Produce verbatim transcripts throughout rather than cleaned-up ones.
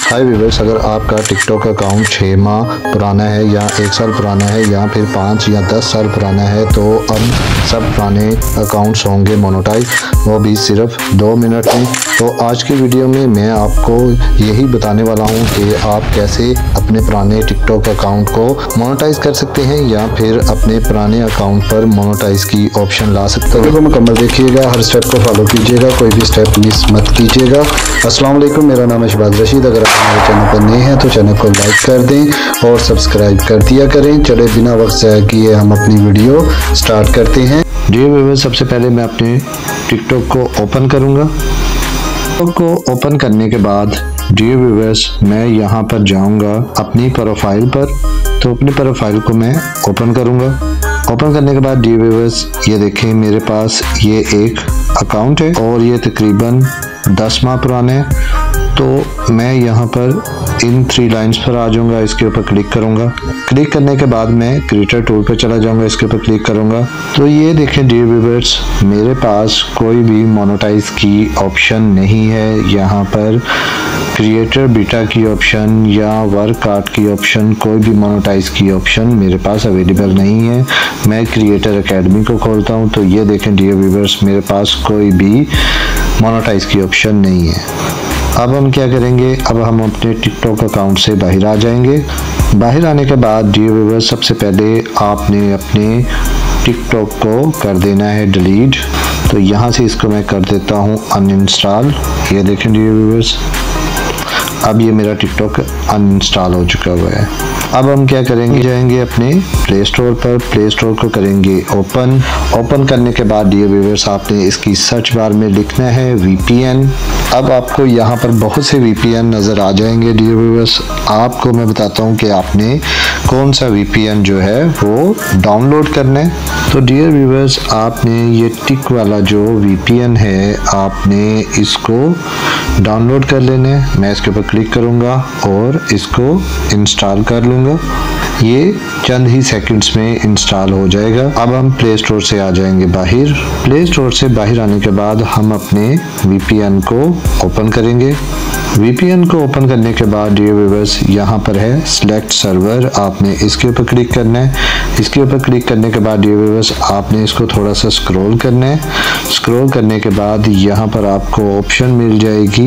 हाय viewers, अगर आपका TikTok account छः माह पुराना है या एक साल पुराना है या फिर पाँच या दस साल पुराना है तो अब सब पुराने अकाउंट्स होंगे मोनेटाइज, वो भी सिर्फ दो मिनट में। तो आज की वीडियो में मैं आपको यही बताने वाला हूँ कि आप कैसे अपने पुराने टिकटॉक अकाउंट को मोनेटाइज कर सकते हैं या फिर अपने पुराने अकाउंट पर मोनेटाइज की ऑप्शन ला सकते हैं। वीडियो को मुकम्मल देखिएगा, हर स्टेप को फॉलो कीजिएगा, कोई भी स्टेप मिस मत कीजिएगा। अस्सलाम वालेकुम, मेरा नाम है शहबाज रशीद। अगर आप हमारे चैनल पर नए हैं तो चैनल को लाइक कर दें और सब्सक्राइब कर दिया करें। चले बिना वक्त ज़ाया किए हम अपनी वीडियो स्टार्ट करते हैं। जी व्यूअर्स, सबसे पहले मैं अपने टिकटॉक को ओपन करूँगा। टिकटॉक को ओपन करने के बाद जी व्यूअर्स, मैं यहाँ पर जाऊँगा अपनी प्रोफाइल पर। तो अपनी प्रोफाइल को मैं ओपन करूँगा। ओपन करने के बाद जी व्यूअर्स, ये देखें मेरे पास ये एक अकाउंट है और ये तकरीबन दस माह पुराना है। तो मैं यहाँ पर इन थ्री लाइंस पर आ जाऊँगा, इसके ऊपर क्लिक करूँगा। क्लिक करने के बाद मैं क्रिएटर टूल पर चला जाऊँगा, इसके ऊपर क्लिक करूँगा। तो ये देखें डियर व्यूअर्स, मेरे पास कोई भी मोनेटाइज की ऑप्शन नहीं है। यहाँ पर क्रिएटर बीटा की ऑप्शन या वर्क आर्ट की ऑप्शन, कोई भी मोनेटाइज की ऑप्शन मेरे पास अवेलेबल नहीं है। मैं क्रिएटर एकेडमी को खोलता हूँ तो ये देखें डियर व्यूअर्स, मेरे पास कोई भी मोनेटाइज की ऑप्शन नहीं है। अब हम क्या करेंगे, अब हम अपने टिकटॉक अकाउंट से बाहर आ जाएंगे। बाहर आने के बाद डियर व्यूअर्स, सबसे पहले आपने अपने टिकटॉक को कर देना है डिलीट। तो यहाँ से इसको मैं कर देता हूँ अनइंस्टॉल। ये देखें डियर व्यूअर्स, अब ये मेरा टिकटॉक अनइंस्टॉल हो चुका हुआ है। अब हम क्या करेंगे, जाएंगे अपने प्ले स्टोर पर, प्ले स्टोर को करेंगे ओपन। ओपन करने के बाद डियर व्यूअर्स, आपने इसकी सर्च बार में लिखना है वी पी एन। अब आपको यहाँ पर बहुत से वी पी एन नज़र आ जाएंगे। डियर व्यूअर्स, आपको मैं बताता हूँ कि आपने कौन सा वी पी एन जो है वो डाउनलोड करना है। तो डियर व्यूअर्स, आपने ये टिक वाला जो वी पी एन है आपने इसको डाउनलोड कर लेना है। मैं इसके ऊपर क्लिक करूँगा और इसको इंस्टॉल कर लूँगा। ये चंद ही सेकंड्स में इंस्टॉल हो जाएगा। अब हम प्ले स्टोर से आ जाएंगे बाहर। प्ले स्टोर से बाहर आने के बाद हम अपने वी पी एन को ओपन करेंगे। वी पी एन को ओपन करने के बाद डियर व्यूअर्स, यहाँ पर है सिलेक्ट सर्वर, आपने इसके ऊपर क्लिक करना है। इसके ऊपर क्लिक करने के बाद डियर व्यूअर्स, आपने इसको थोड़ा सा स्क्रॉल करना है। स्क्रॉल करने के बाद यहाँ पर आपको ऑप्शन मिल जाएगी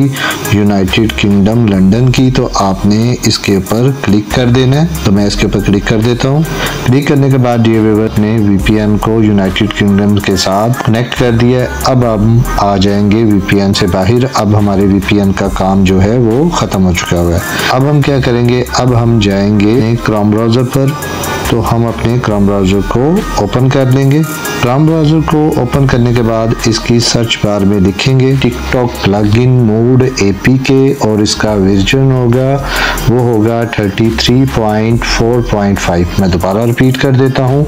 यूनाइटेड किंगडम लंदन की, तो आपने इसके ऊपर क्लिक कर देना है। तो मैं इसके ऊपर क्लिक कर देता हूँ। क्लिक करने के बाद डियर व्यूअर्स ने वी पी एन को यूनाइटेड किंगडम के साथ कनेक्ट कर दिया। अब हम आ जाएंगे वी पी एन से बाहर। अब हमारे वी पी एन का काम जो है वो ख़त्म हो चुका हुआ है। अब हम क्या करेंगे, अब हम जाएंगे क्रोम ब्राउज़र पर। तो हम अपने क्रोम ब्राउज़र को ओपन कर लेंगे। क्रोम ब्राउज़र को ओपन करने के बाद इसकी सर्च बार में लिखेंगे TikTok plugin mod A P K और इसका वर्जन होगा वो होगा thirty three point four point five. मैं दोबारा रिपीट कर देता हूँ,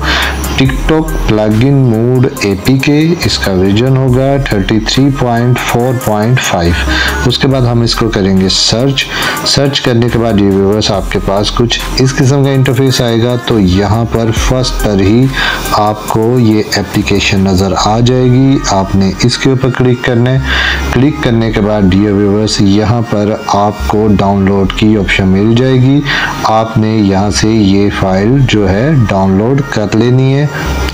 TikTok plugin mod A P K, इसका वर्जन होगा thirty three point four point five. उसके बाद हम इसको करेंगे सर्च। सर्च करने के बाद ये व्यूअर्स आपके पास कुछ इस किस्म का इंटरफेस आएगा। तो यहाँ पर फर्स्ट पर ही आपको ये एप्लीकेशन नज़र आ जाएगी, आपने इसके ऊपर क्लिक करना है। क्लिक करने के बाद डियर व्यूअर्स, यहाँ पर आपको डाउनलोड की ऑप्शन मिल जाएगी, आपने यहाँ से ये फाइल जो है डाउनलोड कर लेनी है।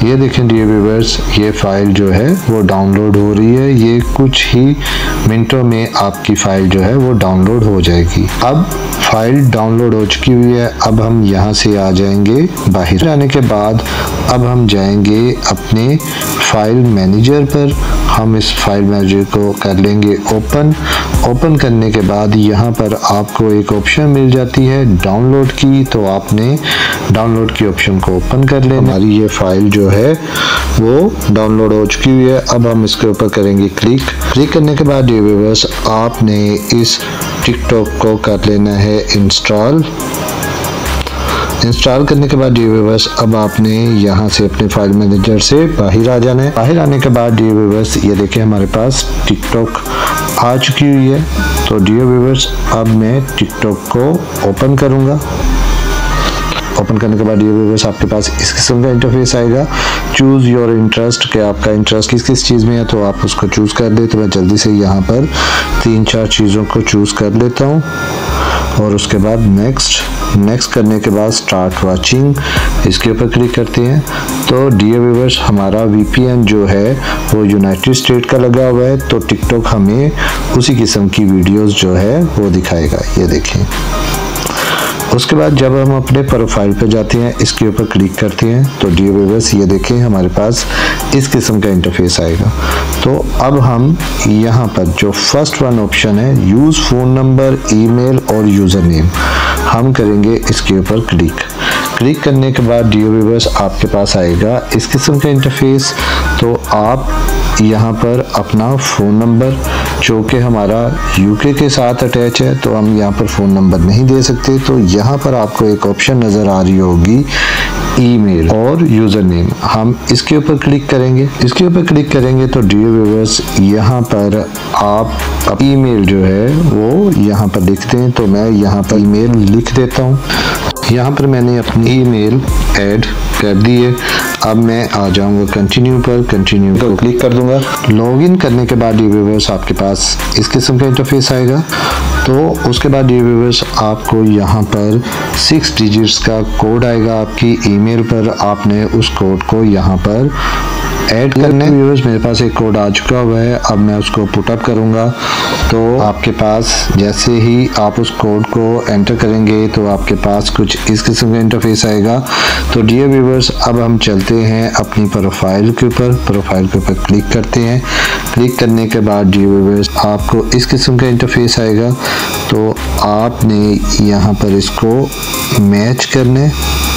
ये देखें डियर व्यूअर्स, ये फाइल जो है वो डाउनलोड हो रही है। ये कुछ ही मिनटों में आपकी फ़ाइल जो है वो डाउनलोड हो जाएगी। अब फाइल डाउनलोड हो चुकी हुई है। अब हम यहाँ से आ जाएंगे बाहर। आने के बाद अब हम जाएंगे अपने फाइल मैनेजर पर। हम इस फाइल मैनेजर को कर लेंगे ओपन। ओपन करने के बाद यहाँ पर आपको एक ऑप्शन मिल जाती है डाउनलोड की, तो आपने डाउनलोड की ऑप्शन को ओपन कर लेना। हमारी ये फाइल जो है वो डाउनलोड हो चुकी हुई है। अब हम इसके ऊपर करेंगे क्लिक। क्लिक करने के बाद व्यूअर्स, आपने इस टिकटॉक को कर लेना है इंस्टॉल। इंस्टॉल करने के बाद डियर व्यूअर्स, अब आपने यहाँ से अपने फाइल मैनेजर से बाहर आ जाना है। बाहर आने के बाद डियर व्यूअर्स, ये देखिए हमारे पास टिकटॉक आ चुकी हुई है। तो डियर व्यूअर्स, अब मैं टिकटॉक को ओपन करूँगा। ओपन करने के बाद डियर व्यूअर्स आपके पास इस किस्म का इंटरफेस आएगा, चूज़ योर इंटरेस्ट, कि आपका इंटरेस्ट किस किस चीज़ में है तो आप उसको चूज़ कर ले। तो मैं जल्दी से यहाँ पर तीन चार चीज़ों को चूज़ कर लेता हूँ। और उसके बाद नेक्स्ट नेक्स्ट करने के बाद स्टार्ट वाचिंग इसके ऊपर क्लिक करते हैं। तो डियर व्यूवर्स, हमारा वी पी एन जो है वो यूनाइटेड स्टेट का लगा हुआ है, तो टिकटॉक हमें उसी किस्म की वीडियोस जो है वो दिखाएगा। ये देखें, उसके बाद जब हम अपने प्रोफाइल पे जाते हैं, इसके ऊपर क्लिक करते हैं, तो डियर व्यूअर्स ये देखें हमारे पास इस किस्म का इंटरफेस आएगा। तो अब हम यहाँ पर जो फर्स्ट वन ऑप्शन है, यूज़ फ़ोन नंबर, ईमेल और यूज़र नेम, हम करेंगे इसके ऊपर क्लिक। क्लिक करने के बाद डियर व्यूअर्स आपके पास आएगा इस किस्म का इंटरफेस। तो आप यहाँ पर अपना फ़ोन नंबर, जो कि हमारा यूके के साथ अटैच है, तो हम यहाँ पर फ़ोन नंबर नहीं दे सकते, तो यहाँ पर आपको एक ऑप्शन नज़र आ रही होगी ईमेल और यूज़र नेम, हम इसके ऊपर क्लिक करेंगे। इसके ऊपर क्लिक करेंगे तो डियर व्यूअर्स यहाँ पर आप ईमेल जो है वो यहाँ पर लिखते हैं। तो मैं यहाँ पर ईमेल लिख देता हूँ। यहाँ पर मैंने अपनी ईमेल ऐड कर दी है। अब मैं आ जाऊँगा कंटिन्यू पर, कंटिन्यू पर क्लिक कर दूँगा। लॉगिन करने के बाद डियर व्यूअर्स आपके पास इस किस्म का इंटरफेस आएगा। तो उसके बाद डियर व्यूअर्स आपको यहाँ पर सिक्स डिजिट्स का कोड आएगा आपकी ईमेल पर, आपने उस कोड को यहाँ पर ऐड करने। व्यूअर्स मेरे पास एक कोड आ चुका हुआ है, अब मैं उसको पुटअप करूँगा। तो आपके पास जैसे ही आप उस कोड को एंटर करेंगे तो आपके पास कुछ इस किस्म का इंटरफेस आएगा। तो डियर व्यूअर्स अब हम चलते हैं अपनी प्रोफाइल के ऊपर, प्रोफाइल के ऊपर क्लिक करते हैं। क्लिक करने के बाद डियर व्यूअर्स आपको इस किस्म का इंटरफेस आएगा। तो आपने यहाँ पर इसको मैच करने,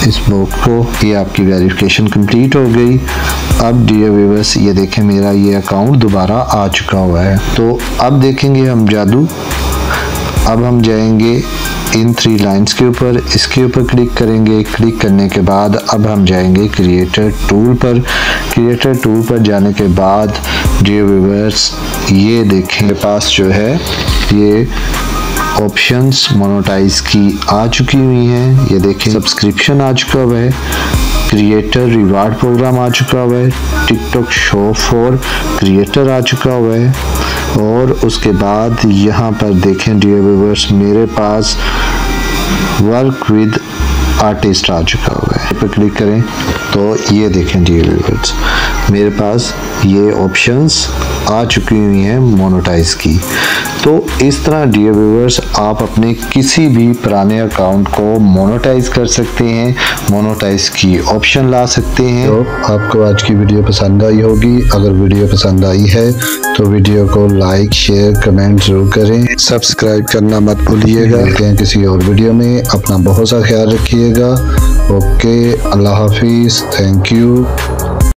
इस बॉक्स को, ये आपकी वेरिफिकेशन कंप्लीट हो गई। अब डियर व्यूअर्स ये देखें मेरा ये अकाउंट दोबारा आ चुका हुआ है। तो अब देखेंगे हम जादू। अब हम जाएंगे इन थ्री लाइंस के ऊपर, इसके ऊपर क्लिक करेंगे। क्लिक करने के बाद अब हम जाएंगे क्रिएटर टूल पर। क्रिएटर टूल पर जाने के बाद डियर व्यूअर्स ये देखें मेरे पास जो है ये ऑप्शंस मोनेटाइज की आ चुकी हुई हैं। ये देखें सब्सक्रिप्शन आ चुका हुआ है, क्रिएटर रिवार्ड प्रोग्राम आ चुका हुआ है, टिकटॉक शो फॉर क्रिएटर आ चुका हुआ है। और उसके बाद यहाँ पर देखें डियर व्यूअर्स मेरे पास वर्क विद आर्टिस्ट आ चुका हुआ है। पर क्लिक करें तो ये देखें डियर व्यूअर्स मेरे पास ये ऑप्शंस आ चुकी हुई हैं मोनेटाइज की। तो इस तरह डियर व्यूअर्स आप अपने किसी भी पुराने अकाउंट को मोनेटाइज कर सकते हैं, मोनेटाइज की ऑप्शन ला सकते हैं। तो आपको आज की वीडियो पसंद आई होगी। अगर वीडियो पसंद आई है तो वीडियो को लाइक, शेयर, कमेंट जरूर करें। सब्सक्राइब करना मत भूलिएगा। मिलते हैं किसी और वीडियो में। अपना बहुत सा ख्याल रखिएगा। ओके, अल्लाह हाफिज़, थैंक यू।